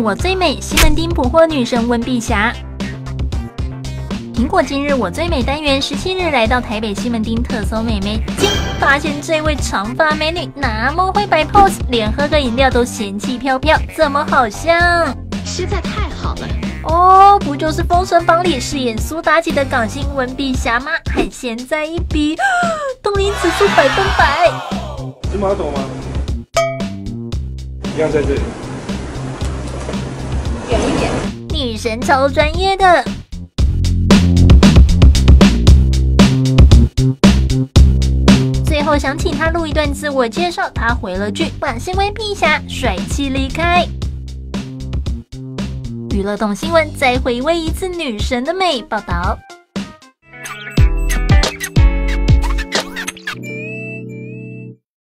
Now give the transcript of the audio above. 我最美，西门町捕获女神温碧霞。苹果今日我最美单元17日来到台北西门町特搜美眉金，发现这位长发美女那么会摆 pose， 连喝个饮料都嫌弃飘飘，怎么好像实在太好了哦？不就是《封神榜》里饰演苏妲己的港星温碧霞吗？还现在一比，东林指数100%。你马上走吗？一样在这里，远一点。女神超专业的。最后想请他录一段自我介绍，他回了句：“我是温碧霞，帅气离开。”娱乐动新闻再回味一次女神的美。报道。